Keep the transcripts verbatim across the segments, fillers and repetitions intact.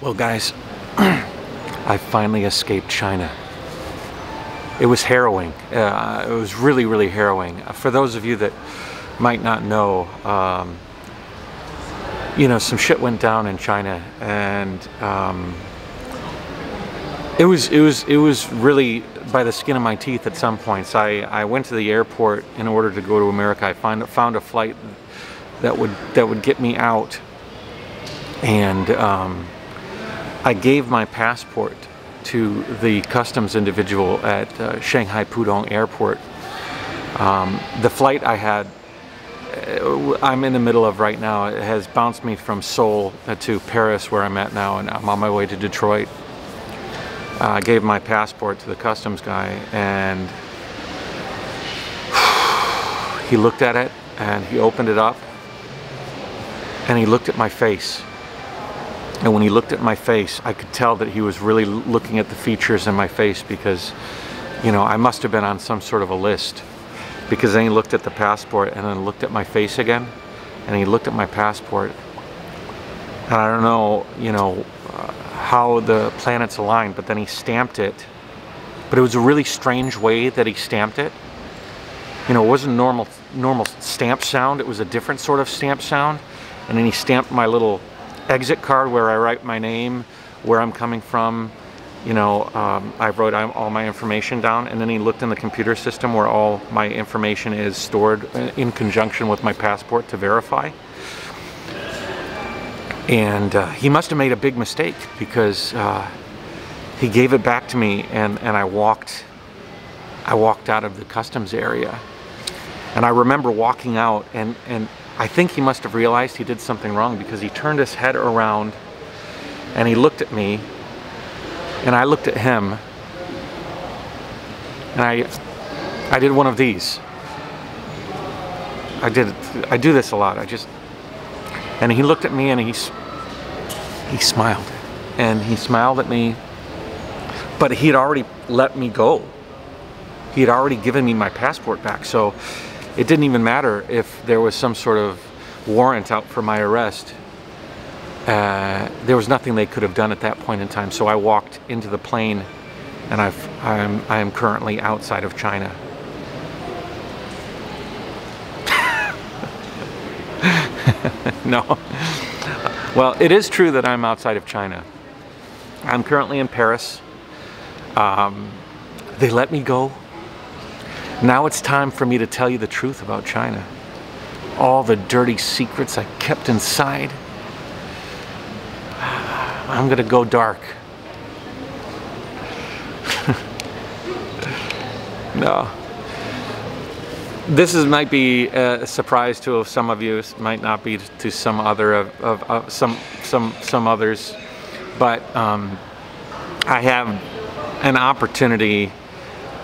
Well, guys, I finally escaped China. It was harrowing. Uh, it was really, really harrowing. For those of you that might not know, um, you know, some shit went down in China, and um, it was, it was, it was really by the skin of my teeth at some points. I, I went to the airport in order to go to America. I find, found a flight that would that would get me out, and um, I gave my passport to the customs individual at uh, Shanghai Pudong Airport. Um, the flight I had, I'm in the middle of right now, it has bounced me from Seoul to Paris, where I'm at now, and I'm on my way to Detroit. Uh, I gave my passport to the customs guy, and he looked at it, and he opened it up, and he looked at my face. And when he looked at my face, I could tell that he was really looking at the features in my face, because, you know, I must have been on some sort of a list, because then he looked at the passport and then looked at my face again, and he looked at my passport. And I don't know, you know, uh, how the planets aligned, but then he stamped it. But it was a really strange way that he stamped it. You know, it wasn't normal, normal stamp sound. It was a different sort of stamp sound. And then he stamped my little exit card where I write my name, where I'm coming from, you know, um, I wrote all my information down, and then he looked in the computer system where all my information is stored in conjunction with my passport to verify. And uh, he must have made a big mistake, because uh, he gave it back to me, and, and I walked, I walked out of the customs area. And I remember walking out, and, and I think he must have realized he did something wrong, because he turned his head around and he looked at me, and I looked at him, and I I did one of these. I did I do this a lot. I just and he looked at me, and he he smiled, and he smiled at me, but he had already let me go. He had already given me my passport back, so it didn't even matter if there was some sort of warrant out for my arrest. Uh, there was nothing they could have done at that point in time. So I walked into the plane, and I've, I'm, I'm currently outside of China. No. Well, it is true that I'm outside of China. I'm currently in Paris. Um, they let me go. Now it's time for me to tell you the truth about China. All the dirty secrets I kept inside. I'm gonna go dark. No. This is, might be a surprise to some of you, it might not be to some other of, of, of some some some others, but um, I have an opportunity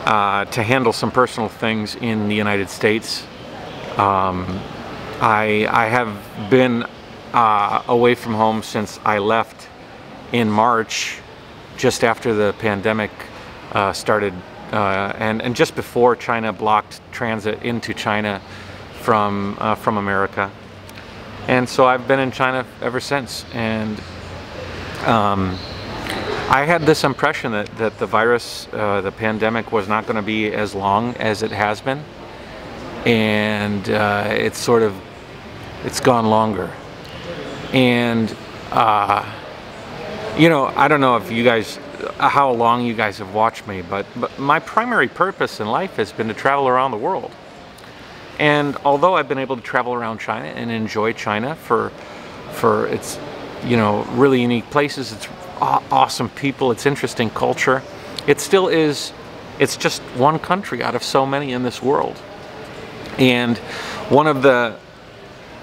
Uh, to handle some personal things in the United States. Um, I, I have been uh, away from home since I left in March, just after the pandemic uh, started, uh, and, and just before China blocked transit into China from, uh, from America. And so I've been in China ever since. And um, I had this impression that, that the virus, uh, the pandemic, was not going to be as long as it has been, and uh, it's sort of, it's gone longer. And, uh, you know, I don't know if you guys, how long you guys have watched me, but, but my primary purpose in life has been to travel around the world. And although I've been able to travel around China and enjoy China for, for its, you know, really unique places, it's awesome people, it's interesting culture, it still is, it's just one country out of so many in this world. And one of the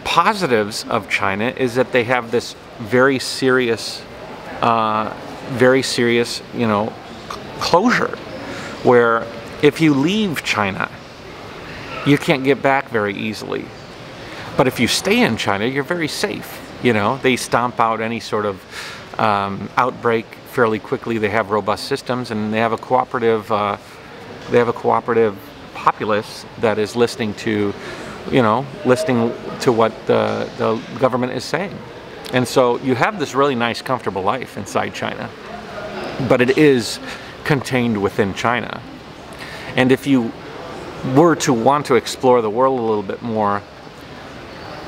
positives of China is that they have this very serious, uh, very serious, you know, closure, where if you leave China, you can't get back very easily. But if you stay in China, you're very safe. You know, they stomp out any sort of um, outbreak fairly quickly. They have robust systems, and they have a cooperative, uh, they have a cooperative populace that is listening to, you know, listening to what the, the government is saying. And so you have this really nice, comfortable life inside China, but it is contained within China. And if you were to want to explore the world a little bit more,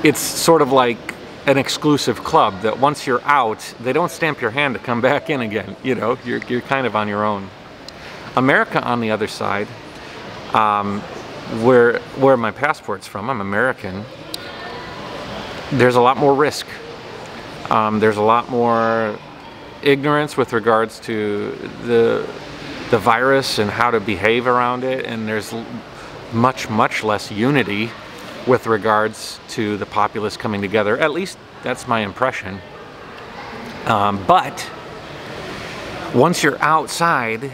it's sort of like an exclusive club that once you're out, they don't stamp your hand to come back in again. You know, you're, you're kind of on your own. America, on the other side, um, where, where my passport's from, I'm American, there's a lot more risk. Um, there's a lot more ignorance with regards to the, the virus and how to behave around it, and there's much, much less unity with regards to the populace coming together. At least that's my impression. Um, but once you're outside,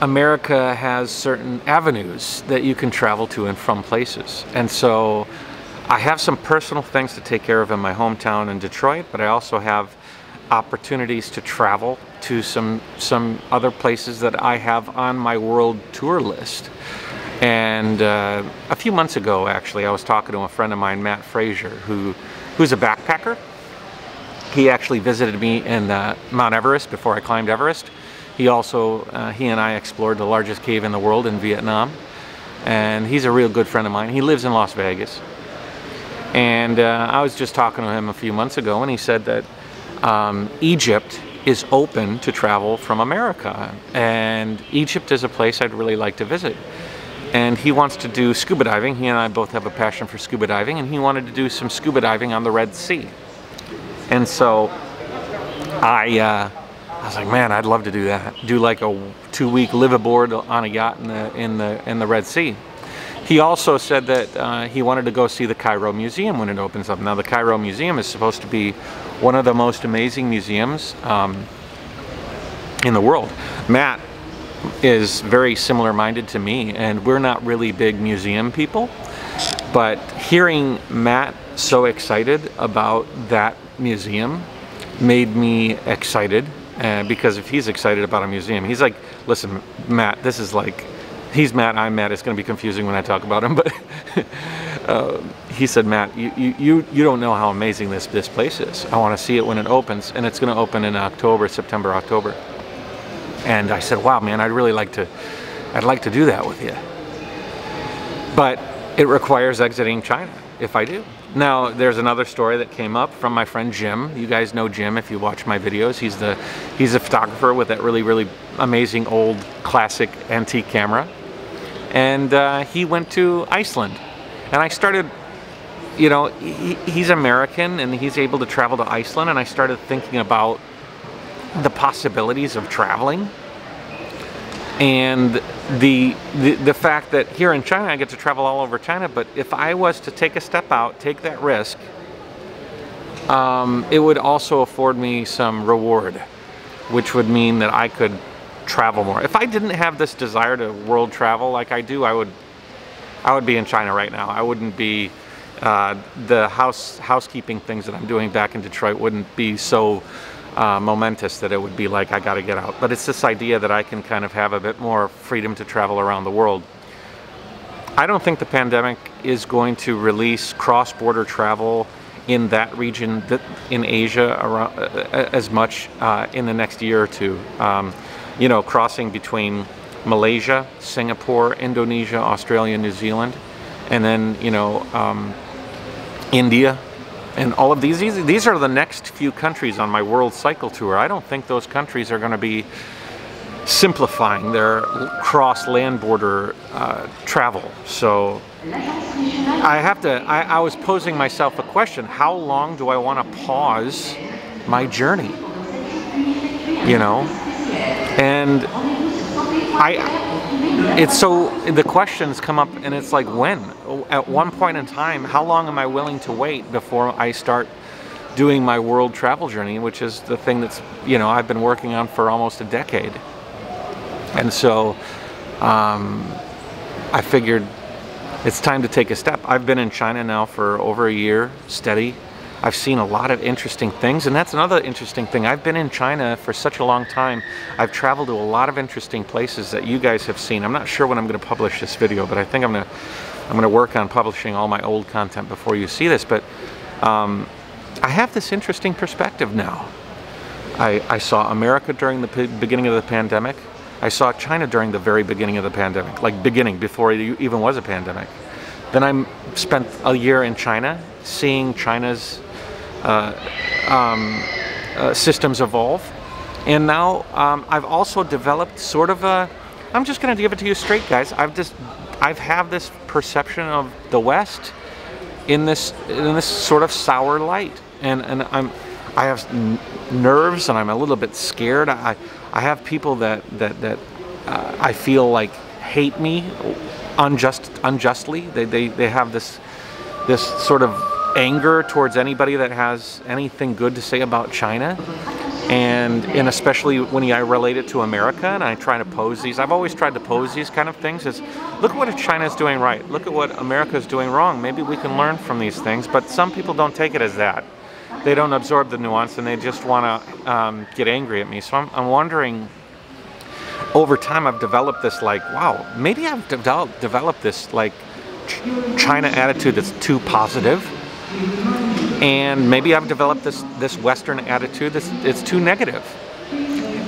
America has certain avenues that you can travel to and from places. And so I have some personal things to take care of in my hometown in Detroit, but I also have opportunities to travel to some, some other places that I have on my world tour list. And uh, a few months ago, actually, I was talking to a friend of mine, Matt Frazier, who, who's a backpacker. He actually visited me in uh, Mount Everest before I climbed Everest. He also, uh, he and I explored the largest cave in the world in Vietnam. And he's a real good friend of mine. He lives in Las Vegas. And uh, I was just talking to him a few months ago, and he said that um, Egypt is open to travel from America. And Egypt is a place I'd really like to visit. And he wants to do scuba diving. He and I both have a passion for scuba diving, and he wanted to do some scuba diving on the Red Sea. And so I, uh, I was like, man, I'd love to do that. Do like a two-week live aboard on a yacht in the, in the, in the Red Sea. He also said that uh, he wanted to go see the Cairo Museum when it opens up. Now, the Cairo Museum is supposed to be one of the most amazing museums um, in the world. Matt is very similar minded to me, and we're not really big museum people, but hearing Matt so excited about that museum made me excited, uh, because if he's excited about a museum, he's like, listen, Matt, this is like, he's Matt, I'm Matt, it's going to be confusing when I talk about him, but uh, he said, Matt, you, you, you don't know how amazing this, this place is. I want to see it when it opens, and it's going to open in October, September, October. And I said, wow, man, I'd really like to, I'd like to do that with you. But it requires exiting China if I do. Now, there's another story that came up from my friend Jim. You guys know Jim if you watch my videos. He's the, he's a photographer with that really, really amazing old classic antique camera. And uh, he went to Iceland. And I started, you know, he, he's American and he's able to travel to Iceland. And I started thinking about the possibilities of traveling, and the, the the fact that here in China I get to travel all over China, but if I was to take a step out, take that risk, um, it would also afford me some reward, which would mean that I could travel more. If I didn't have this desire to world travel like I do, I would I would be in China right now. I wouldn't be uh, the house housekeeping things that I'm doing back in Detroit wouldn't be so Uh, momentous that it would be like, I gotta get out. But it's this idea that I can kind of have a bit more freedom to travel around the world. I don't think the pandemic is going to release cross-border travel in that region, that, in Asia, around, uh, as much uh, in the next year or two. Um, you know, crossing between Malaysia, Singapore, Indonesia, Australia, New Zealand, and then, you know, um, India. And all of these, these are the next few countries on my world cycle tour. I don't think those countries are going to be simplifying their cross-land border uh, travel. So I have to, I, I was posing myself a question. How long do I want to pause my journey? You know? And I, it's so, the questions come up and it's like, when? At one point in time, how long am I willing to wait before I start doing my world travel journey, which is the thing that's, you know, I've been working on for almost a decade. And so um, I figured it's time to take a step. I've been in China now for over a year, steady. I've seen a lot of interesting things, and that's another interesting thing. I've been in China for such a long time. I've traveled to a lot of interesting places that you guys have seen. I'm not sure when I'm going to publish this video, but I think I'm going to I'm going to work on publishing all my old content before you see this. But um, I have this interesting perspective now. I, I saw America during the beginning of the pandemic. I saw China during the very beginning of the pandemic, like beginning before it even was a pandemic. Then I spent a year in China, seeing China's uh, um, uh, systems evolve. And now um, I've also developed sort of a, I'm just gonna give it to you straight, guys. I've just, I've have this perception of the West in this, in this sort of sour light. And, and I'm, I have n nerves and I'm a little bit scared. I, I have people that, that, that uh, I feel like hate me unjust, unjustly. They, they, they have this, this sort of anger towards anybody that has anything good to say about China. And, and especially when I relate it to America and I try to pose these, I've always tried to pose these kind of things as, look at what China's doing right. Look at what America's doing wrong. Maybe we can learn from these things, but some people don't take it as that. They don't absorb the nuance and they just want to um, get angry at me. So I'm, I'm wondering, over time I've developed this like, wow, maybe I've developed, developed this like ch China attitude that's too positive. And maybe I've developed this this Western attitude that's it's too negative.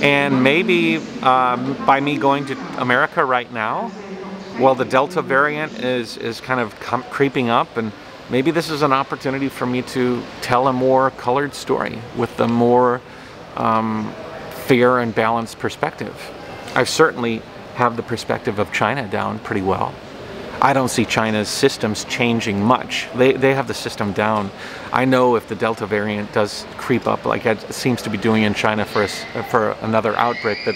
And maybe um, by me going to America right now, well, the Delta variant is is kind of creeping up, and maybe this is an opportunity for me to tell a more colored story with a more um, fair and balanced perspective. I certainly have the perspective of China down pretty well. I don't see China's systems changing much. They, they have the system down. I know if the Delta variant does creep up like it seems to be doing in China for, a, for another outbreak, that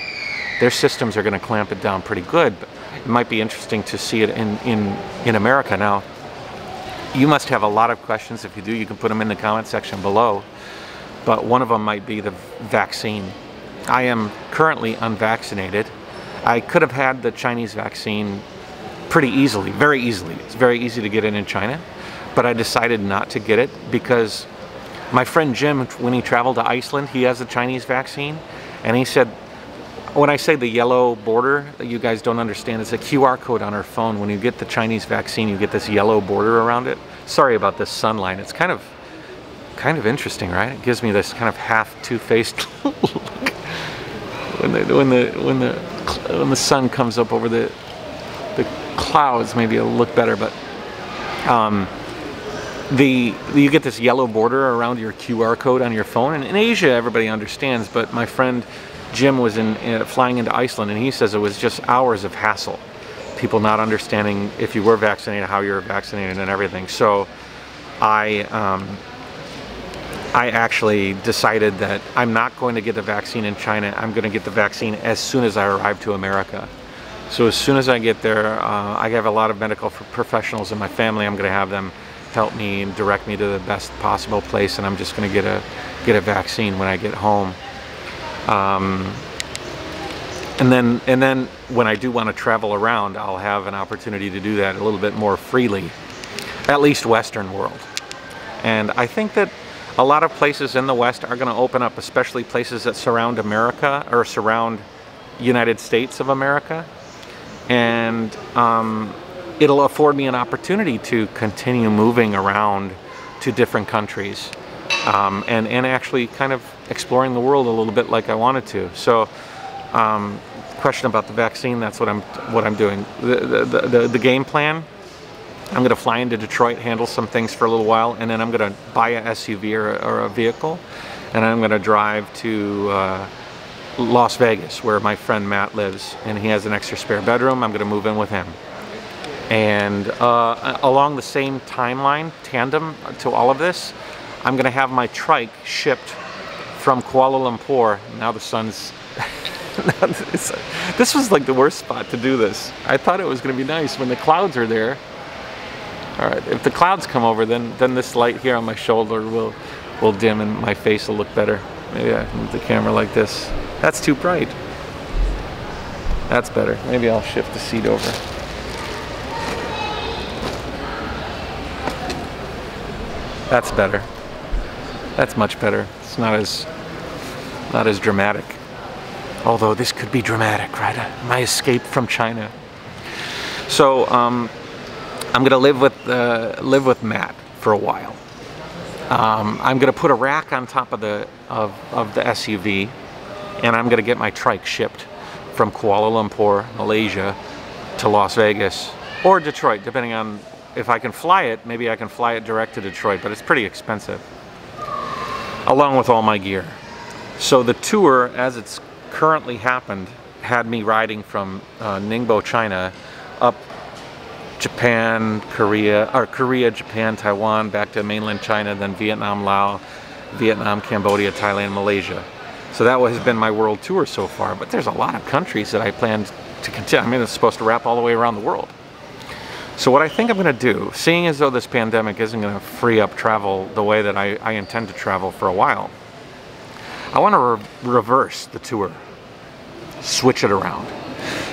their systems are gonna clamp it down pretty good. But it might be interesting to see it in, in, in America. Now, you must have a lot of questions. If you do, you can put them in the comment section below. But one of them might be the vaccine. I am currently unvaccinated. I could have had the Chinese vaccine pretty easily, very easily. It's very easy to get it in China, but I decided not to get it because my friend Jim, when he traveled to Iceland, he has the Chinese vaccine, and he said, when I say the yellow border, you guys don't understand, it's a Q R code on our phone. When you get the Chinese vaccine, you get this yellow border around it. Sorry about this sun line. It's kind of, kind of interesting, right? It gives me this kind of half two-faced look when the when the when the when the sun comes up over the. Clouds, maybe it'll look better, but um, the you get this yellow border around your Q R code on your phone, and in Asia everybody understands, but my friend Jim was in uh, flying into Iceland, and he says it was just hours of hassle, people not understanding if you were vaccinated, how you were vaccinated and everything. So I um, I actually decided that I'm not going to get the vaccine in China. I'm going to get the vaccine as soon as I arrive to America. So as soon as I get there, uh, I have a lot of medical professionals in my family. I'm going to have them help me and direct me to the best possible place, and I'm just going to get a get a vaccine when I get home. Um, and then and then when I do want to travel around, I'll have an opportunity to do that a little bit more freely, at least Western world. And I think that a lot of places in the West are going to open up, especially places that surround America or surround United States of America. And um, it'll afford me an opportunity to continue moving around to different countries um, and, and actually kind of exploring the world a little bit like I wanted to. So um, question about the vaccine, that's what I'm, what I'm doing. The, the, the, the game plan, I'm going to fly into Detroit, handle some things for a little while, and then I'm going to buy a S U V or, or a vehicle, and I'm going to drive to uh, Las Vegas, where my friend Matt lives, and he has an extra spare bedroom. I'm gonna move in with him, and uh, along the same timeline, tandem to all of this, I'm gonna have my trike shipped from Kuala Lumpur. Now the sun's this was like the worst spot to do this. I thought it was gonna be nice when the clouds are there. All right, if the clouds come over, then then this light here on my shoulder will will dim and my face will look better. Maybe I can move the camera like this. That's too bright. That's better. Maybe I'll shift the seat over. That's better. That's much better. It's not as not as dramatic. Although this could be dramatic, right? My escape from China. So um, I'm gonna live with uh, live with Matt for a while. Um, I'm gonna put a rack on top of the of, of the S U V, and I'm gonna get my trike shipped from Kuala Lumpur, Malaysia, to Las Vegas or Detroit, depending on if I can fly it. Maybe I can fly it direct to Detroit, but it's pretty expensive, along with all my gear. So the tour, as it's currently happened, had me riding from uh, Ningbo, China, up Japan, Korea, or Korea, Japan, Taiwan, back to mainland China, then Vietnam, Laos, Vietnam, Cambodia, Thailand, Malaysia. So that has been my world tour so far, but there's a lot of countries that I planned to continue. I mean, it's supposed to wrap all the way around the world. So what I think I'm gonna do, seeing as though this pandemic isn't gonna free up travel the way that I, I intend to travel for a while, I wanna re reverse the tour, switch it around.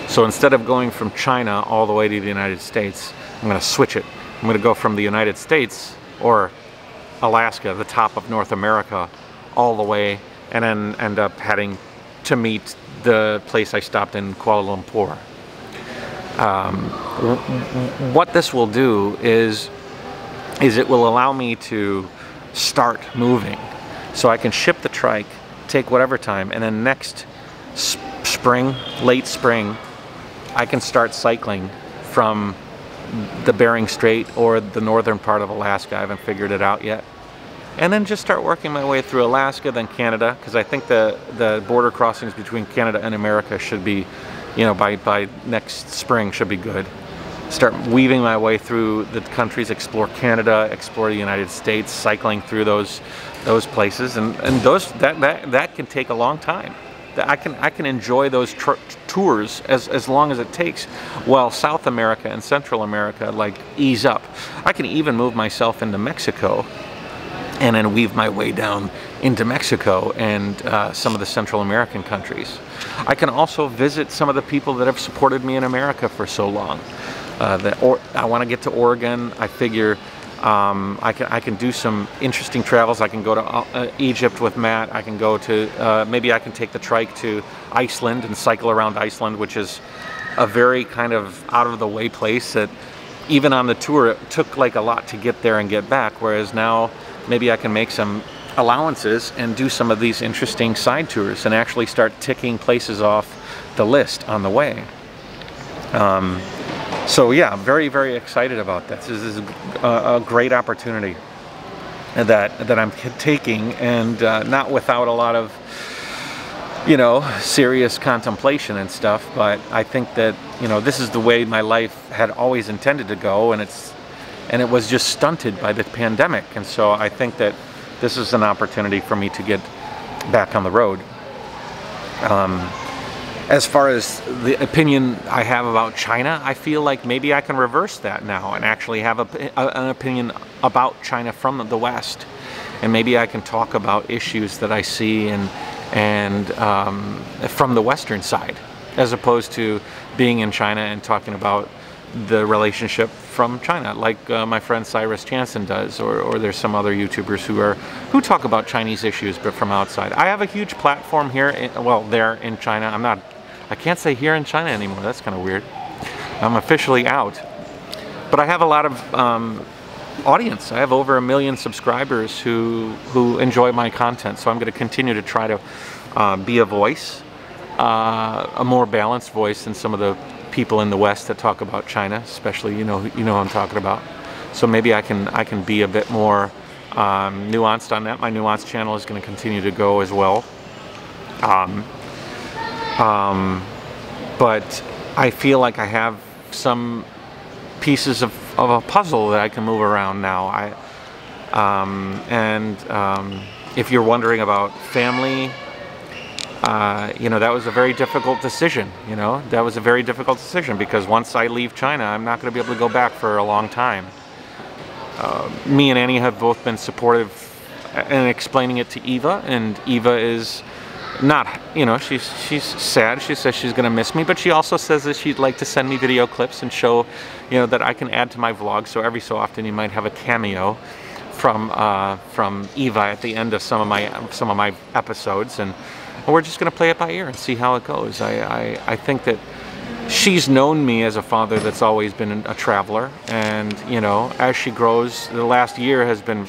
So instead of going from China all the way to the United States, I'm gonna switch it. I'm gonna go from the United States, or Alaska, the top of North America, all the way, and then end up heading to meet the place I stopped in, Kuala Lumpur. Um, what this will do is, is it will allow me to start moving. So I can ship the trike, take whatever time, and then next sp spring, late spring, I can start cycling from the Bering Strait or the northern part of Alaska. I haven't figured it out yet. And then just start working my way through Alaska, then Canada, because I think the, the border crossings between Canada and America should be, you know, by, by next spring should be good. Start weaving my way through the countries, explore Canada, explore the United States, cycling through those those places, and, and those that, that that can take a long time. I can I can enjoy those tr tours as, as long as it takes, while South America and Central America like ease up. I can even move myself into Mexico and then weave my way down into Mexico and uh, some of the Central American countries. I can also visit some of the people that have supported me in America for so long. Uh, the, or, I wanna get to Oregon. I figure um, I, can, I can do some interesting travels. I can go to uh, Egypt with Matt. I can go to, uh, maybe I can take the trike to Iceland and cycle around Iceland, which is a very kind of out of the way place that even on the tour, it took like a lot to get there and get back, whereas now, maybe I can make some allowances and do some of these interesting side tours and actually start ticking places off the list on the way. Um, so yeah, I'm very, very excited about this. This is a, a great opportunity that, that I'm taking, and uh, not without a lot of, you know, serious contemplation and stuff, but I think that, you know, this is the way my life had always intended to go, and it's And it was just stunted by the pandemic. And so I think that this is an opportunity for me to get back on the road. Um, as far as the opinion I have about China, I feel like maybe I can reverse that now and actually have a, a, an opinion about China from the West. And maybe I can talk about issues that I see and, and um, from the Western side, as opposed to being in China and talking about the relationship from China, like uh, my friend Cyrus Jansen does, or, or there's some other YouTubers who are who talk about Chinese issues, but from outside. I have a huge platform here, in, well, there in China. I'm not, I can't say here in China anymore. That's kind of weird. I'm officially out, but I have a lot of um, audience. I have over a million subscribers who who enjoy my content. So I'm going to continue to try to uh, be a voice, uh, a more balanced voice than some of the people in the West that talk about China, especially, you know, you know what I'm talking about. So maybe I can I can be a bit more um, nuanced on that. My Nuance channel is going to continue to go as well. Um, um, but I feel like I have some pieces of, of a puzzle that I can move around now. I um, and um, if you're wondering about family. Uh, you know, that was a very difficult decision, you know, that was a very difficult decision because once I leave China, I'm not going to be able to go back for a long time. Uh, me and Annie have both been supportive in explaining it to Eva, and Eva is not, you know, she's, she's sad. She says she's going to miss me, but she also says that she'd like to send me video clips and show, you know, that I can add to my vlog. So every so often you might have a cameo from uh, from Eva at the end of some of my some of my episodes, and we're just going to play it by ear and see how it goes. I, I I think that she's known me as a father that's always been a traveler, and you know, as she grows, the last year has been,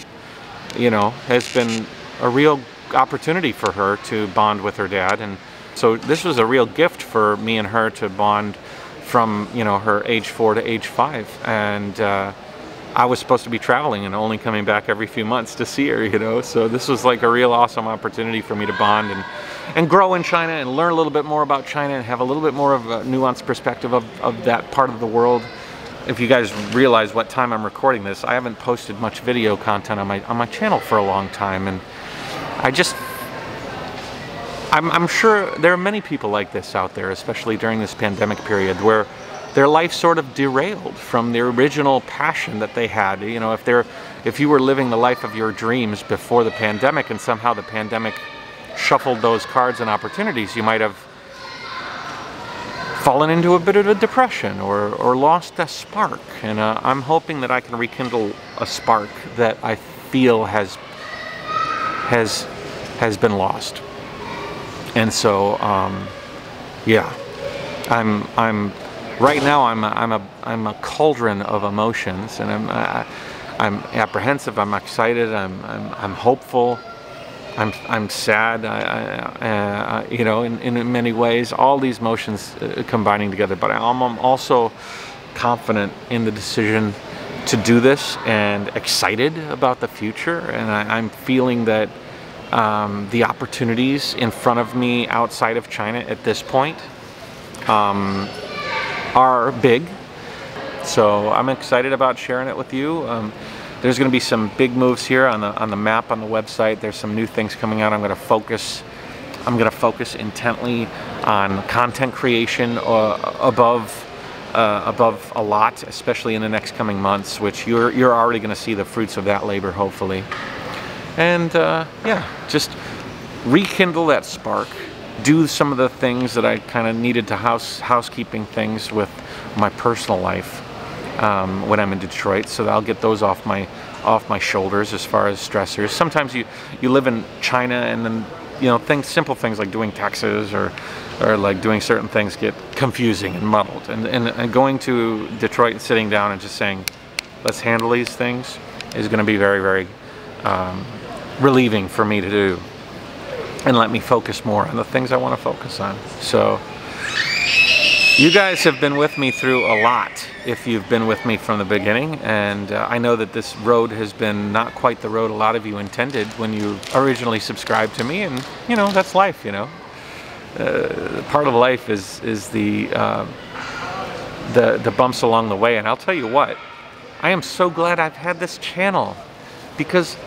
you know, has been a real opportunity for her to bond with her dad, and so this was a real gift for me and her to bond from, you know, her age four to age five, and. Uh, I was supposed to be traveling and only coming back every few months to see her, you know, so this was like a real awesome opportunity for me to bond and, and grow in China and learn a little bit more about China and have a little bit more of a nuanced perspective of, of that part of the world. If you guys realize what time I'm recording this, I haven't posted much video content on my, on my channel for a long time, and I just, I'm, I'm sure there are many people like this out there, especially during this pandemic period, where their life sort of derailed from the original passion that they had. You know, if they're, if you were living the life of your dreams before the pandemic and somehow the pandemic shuffled those cards and opportunities, you might have fallen into a bit of a depression or, or lost a spark. And uh, I'm hoping that I can rekindle a spark that I feel has, has, has been lost. And so, um, yeah, I'm, I'm, right now, I'm a, I'm a I'm a cauldron of emotions, and I'm I, I'm apprehensive. I'm excited. I'm I'm, I'm hopeful. I'm I'm sad. I, I, uh, you know, in, in many ways, all these emotions uh, combining together. But I'm, I'm also confident in the decision to do this, and excited about the future. And I, I'm feeling that um, the opportunities in front of me outside of China at this point. Um, are big, so I'm excited about sharing it with you. Um, there's going to be some big moves here on the on the map, on the website. There's some new things coming out. I'm going to focus. I'm going to focus intently on content creation uh, above uh, above a lot, especially in the next coming months, which you're you're already going to see the fruits of that labor, hopefully. And uh, yeah, just rekindle that spark. Do some of the things that I kind of needed to house housekeeping things with my personal life um, when I'm in Detroit, so that I'll get those off my off my shoulders as far as stressors. Sometimes you you live in China and then, you know, things, simple things like doing taxes or or like doing certain things get confusing and muddled. And and, and going to Detroit and sitting down and just saying, let's handle these things, is going to be very very um, relieving for me to do. And let me focus more on the things I want to focus on. So, you guys have been with me through a lot, if you've been with me from the beginning, and uh, I know that this road has been not quite the road a lot of you intended when you originally subscribed to me, and, you know, that's life, you know. Uh, part of life is, is the, uh, the, the bumps along the way, and I'll tell you what, I am so glad I've had this channel, because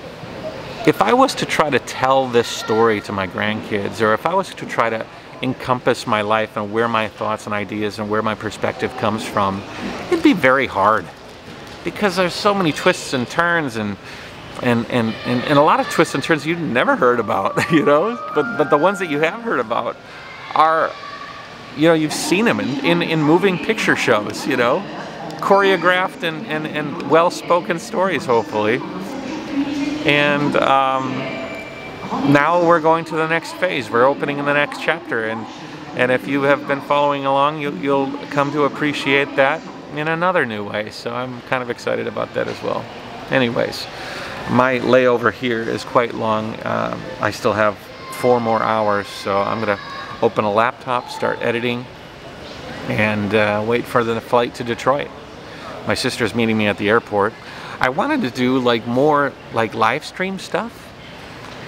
if I was to try to tell this story to my grandkids, or if I was to try to encompass my life and where my thoughts and ideas and where my perspective comes from, it'd be very hard, because there's so many twists and turns and and and, and, and a lot of twists and turns you've never heard about, you know, but, but the ones that you have heard about are, you know, you've seen them in, in, in moving picture shows, you know, choreographed and, and, and well-spoken stories, hopefully. And um, now we're going to the next phase. We're opening in the next chapter, and and if you have been following along, you, you'll come to appreciate that in another new way. So I'm kind of excited about that as well. Anyways, my layover here is quite long. Uh, I still have four more hours, so I'm gonna open a laptop, start editing, and uh, wait for the flight to Detroit. My sister's meeting me at the airport. I wanted to do like more like live stream stuff,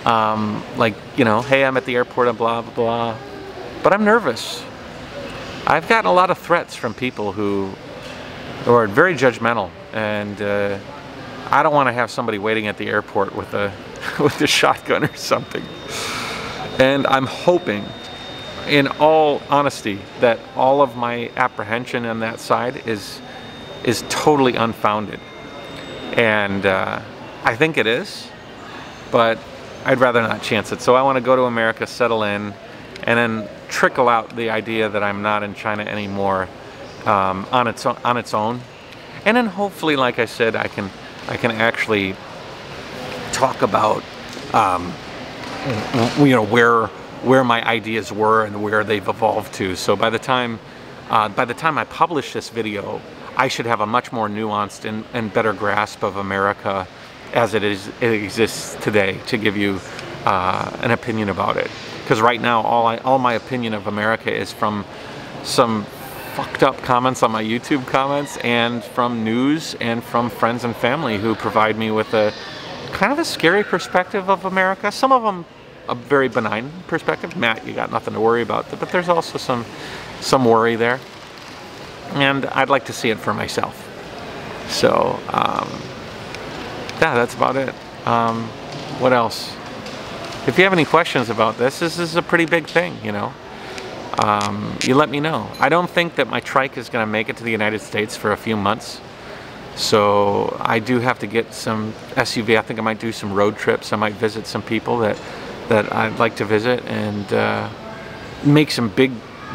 um, like, you know, hey, I'm at the airport and blah blah blah, but I'm nervous. I've gotten a lot of threats from people who, who are very judgmental, and uh, I don't want to have somebody waiting at the airport with a with a shotgun or something. And I'm hoping, in all honesty, that all of my apprehension on that side is is totally unfounded. And uh, I think it is, but I'd rather not chance it. So I want to go to America, settle in, and then trickle out the idea that I'm not in China anymore um, on its own, on its own. And then hopefully, like I said, I can I can actually talk about um, you know where where my ideas were and where they've evolved to. So by the time uh, by the time I publish this video, I should have a much more nuanced and, and better grasp of America as it is it exists today to give you uh, an opinion about it. Because right now, all I all my opinion of America is from some fucked up comments on my YouTube comments and from news and from friends and family who provide me with a kind of a scary perspective of America. Some of them a very benign perspective. Matt, you got nothing to worry about, but there's also some some worry there, and I'd like to see it for myself. So um, yeah, that's about it. Um, what else? If you have any questions about this, this is a pretty big thing, you know. Um, you let me know. I don't think that my trike is going to make it to the United States for a few months. So I do have to get some S U V. I think I might do some road trips. I might visit some people that, that I'd like to visit and uh, make some big,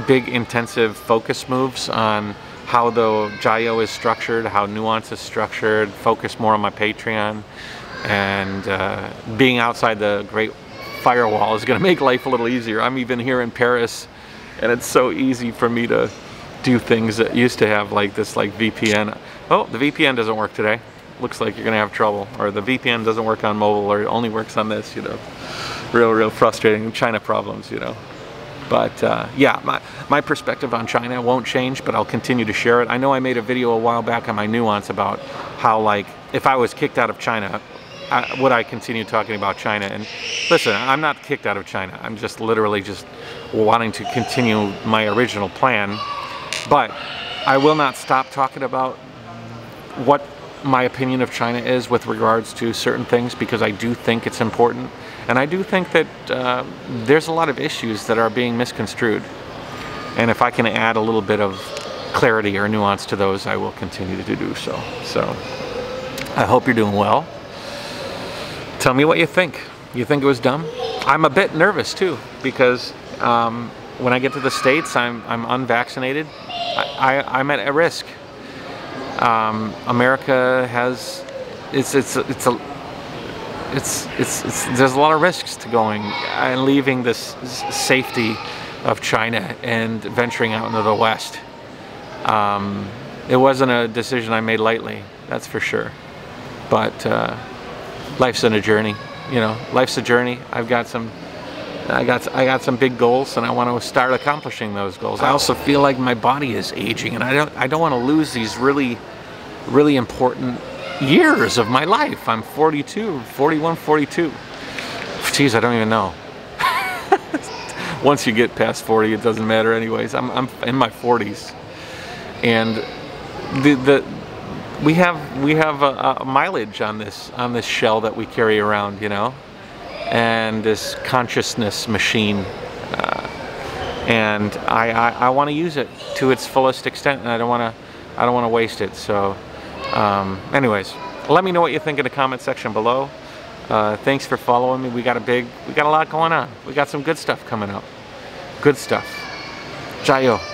big intensive focus moves on how the JaYoe is structured, how nuance is structured, focus more on my Patreon. And uh, being outside the Great Firewall is going to make life a little easier. I'm even here in Paris, and it's so easy for me to do things that used to have like this like V P N. Oh, the V P N doesn't work today. Looks like you're gonna have trouble. Or the V P N doesn't work on mobile, or it only works on this, you know. Real, real frustrating China problems, you know. But uh, yeah, my, my perspective on China won't change, but I'll continue to share it. I know I made a video a while back on my nuance about how, like, if I was kicked out of China, I, would I continue talking about China? And listen, I'm not kicked out of China. I'm just literally just wanting to continue my original plan. But I will not stop talking about what my opinion of China is with regards to certain things, because I do think it's important. And I do think that uh, there's a lot of issues that are being misconstrued. And if I can add a little bit of clarity or nuance to those, I will continue to do so. So I hope you're doing well. Tell me what you think. You think it was dumb? I'm a bit nervous too, because um, when I get to the States, I'm, I'm unvaccinated. I, I, I'm at, at risk. Um, America has, it's, it's, it's a, it's, it's, it's, there's a lot of risks to going and leaving this safety of China and venturing out into the West. Um, it wasn't a decision I made lightly, that's for sure. But, uh, life's in a journey, you know. Life's a journey. I've got some, I got, I got some big goals, and I want to start accomplishing those goals. I also feel like my body is aging, and I don't, I don't want to lose these really, really important years of my life. I'm forty-two, forty-one, forty-two. Jeez, I don't even know. Once you get past forty, it doesn't matter, anyways. I'm, I'm in my forties, and the, the. We have we have a, a mileage on this on this shell that we carry around, you know, and this consciousness machine, uh, and I I, I want to use it to its fullest extent, and I don't want to I don't want to waste it. So, um, anyways, let me know what you think in the comment section below. Uh, thanks for following me. We got a big we got a lot going on. We got some good stuff coming up. Good stuff. JaYoe.